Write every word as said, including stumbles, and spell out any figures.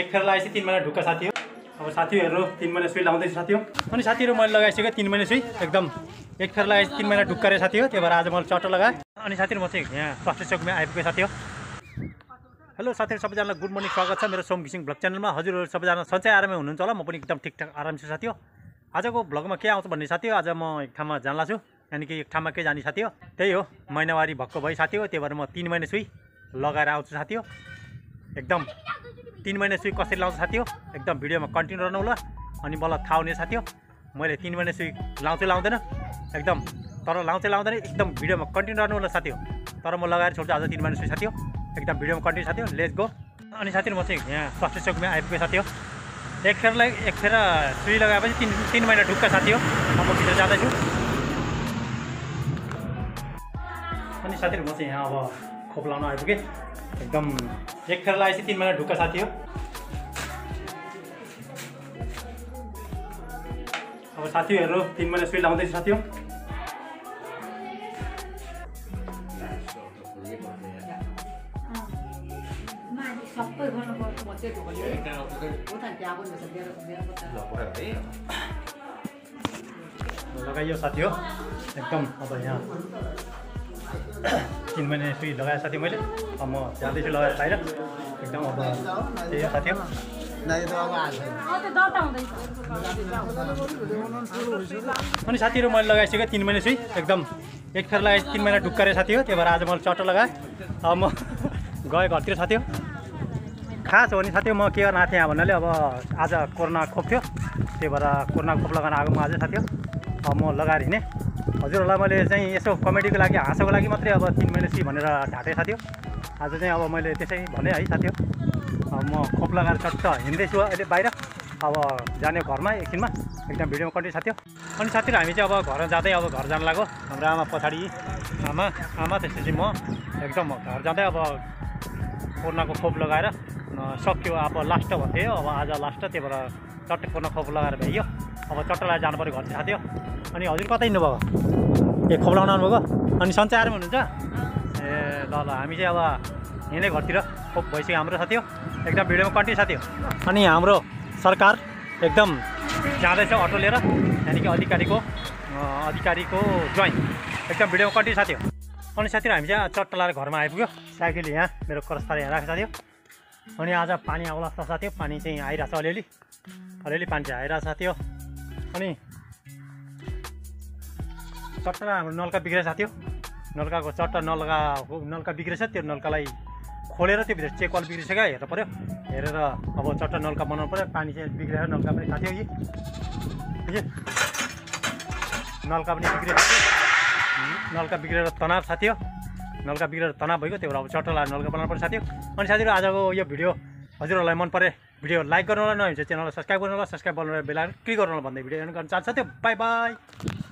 एक फेरलाई चाहिँ तीन महिना ढुक्का साथी हो। अब साथीहरु तीन महिना सुई लाउँदै साथी हो। अनि साथीहरु मैले लगाइसके तीन महिना सुई एकदम एक फेर लगाइ तीन महिना ढुक्का रे साथी हो। त्यही भएर आज मैले चट्ट लगाए। अनि साथीहरु म चाहिँ यहाँ स्वास्थ्य चोकमा आइपुगे साथी हो। हेलो साथीहरु सबैजनालाई गुड मर्निङ, स्वागत छ मेरो सोम घिसिङ भ्लग च्यानलमा। हजुरहरु सबैजना सन्चै आरामै हुनुहुन्छ होला। म पनि एकदम ठिकठाक आराम छु साथी हो। आजको भ्लगमा के आउँछ भन्ने साथी हो, आज म एक ठाउँमा जानला छु, यानी कि एक ठाउँमा के जाने साथी हो। त्यही हो, महिनावारी भक्क भई साथी हो। त्यही भएर म तीन महिना सुई लगाएर आउँछु साथी हो। एकदम तीन महिना सुई कसरी लाउँछ साथी हो, एकदम भिडियोमा कन्टिन्यू रहनु होला। अनि मलाई थाहा हुने साथी हो मैले तीन महिना सुई लाउँछु लाउँदैन एकदम, तर लाउँछु लाउँदैन एकदम भिडियोमा कन्टिन्यू रहनु होला साथी हो। तर म लगाएर छोड्छु आज तीन महिना सुई साथी हो। एकदम भिडियोमा कन्टिन्यू साथी हो, लेट्स गो। अनि साथीहरु म चाहिँ यहाँ स्वास्थ्य चोकमा आइपुगे साथी हो। एक फेरलाई एक फेर सुई लगाएपछि तीन तीन महिना ढुक्का साथी हो। अब म भित्र जाँदैछु। अनि साथीहरु म चाहिँ यहाँ अब खोप लाउन आइपुगे। एकदम एक फेर लगाएपछि तीन महिना ढुक्का साथी हो। अब साथीहरु तीन महिना सुई लाउँदै साथी हो। सबै गर्नु पर्छ म चाहिँ ढोकले उता जाबो नि सर मेरो पत्ता लगाइयो साथी हो। एकदम अब यहाँ तीन महिना सुई लगाए साथी मैले। अब म जाँदैछु लगाएर बाहिर। एकदम अब त्यही साथी हो। अनि साथीहरु मैले लगाइसके तीन महिना सुई एकदम एक फेर लगाए तीन महिना ढुक्का रे साथी हो। त्यही भएर आज मैले चट्ट लगाएँ। अब म गए घरतिर साथी हो। खास हो नि साथी म के गर्न आएको थिएँ यहाँ भन्नाले, अब आज कोरोना खोप थियो, त्यही भएर कोरोना खोप लगाउन आएको म आज साथी हो। अब म लगाएर हिँडेँ। हजुरहरूलाई मैले चाहिँ यसो कमेडीको लागि हाँसोको लागि मात्रै अब तीन महिना सुई भनेर ढाँटेँ साथी हो। आज चाहिँ अब मैले त्यसै भने है साथी हो। अब म खोप लगाएर चट्ट हिँड्दैछु अहिले बाहिर। अब जाने घरमा एकछिनमा। एकदम भिडियोमा कन्टिन्यू साथी हो। अनि साथीहरू हामी चाहिँ अब घर जाँदै अब घर जान लाग्यो। हाम्रो आमा पछाडि आमा आमा त्यसपछि म एकदम घर जाँदै अब कोरोनाको खोप लगाएर सक्यो। अब लास्ट भन्थे, अब आज लास्ट, त्यही भएर चट्ट कोरोना खोप लगाएर भ्याइयो। अब चट्ट लगाएर जानु पऱ्यो घर चाहिँ साथी हो। अनि हजुर कतै हिँड्नुभयो? ए खोप लाउन आउनुभएको? अनि सन्चै आरामै हुनुहुन्छ? ए ल ल, हामी चाहिँ अब हिँड्ने घरतिर। खोप भइसक्यो हाम्रो साथी हो। एकदम भिडियोमा कन्टिन्यू साथी हो। अनि हाम्रो सरकार एकदम जाँदैछ अटो लिएर, यानि कि अधिकारीको अधिकारीको ज्वाइन। एकदम भिडियोमा कन्टिन्यू साथी हो। अनि साथीहरू हामी चाहिँ चट्ट लगाएर घरमा आइपुग्यो। साइकल यहाँ मेरो करस्ताले यहाँ राखेको साथी हो। अनि आज पानी आउला जस्तो साथी हो। पानी चाहिँ आइरहेको छ, अलिअलि अलिअलि पानी चाहिँ आइरहेको साथी हो। अनि चट्टा हाम्रो नलका बिग्रेछ साथी हो। नलकाको चट्टा नलका नलका बिग्रेछ। त्यो नलकालाई खोलेर त्यो भित्र चेक वाल बिग्रिसक्यो, हेर्नु पऱ्यो। हेरेर अब चट्टा नलका बनाउनु पऱ्यो। पानी चाहिँ बिग्रेर नलका पनि साथी हो। कि नलका पनि बिग्रेछ, नलका बिग्रेर तनाव साथी हो। नलका बिग्रेर तनाव भएको, त्यही भएर अब चट्ट लगाएर नलका बनाउनु पर्छ साथी हो। अनि साथीहरू आजको यो भिडियो हजुरहरूलाई मन परे भिडियो लाइक गर्नु होला, नभए च्यानललाई सब्सक्राइब गर्नु होला। सब्सक्राइब गर्नु बेला क्लिक गर्नु होला भन्दै भिडियो एन्ड गर्न चाहन्छु साथी। Bye by.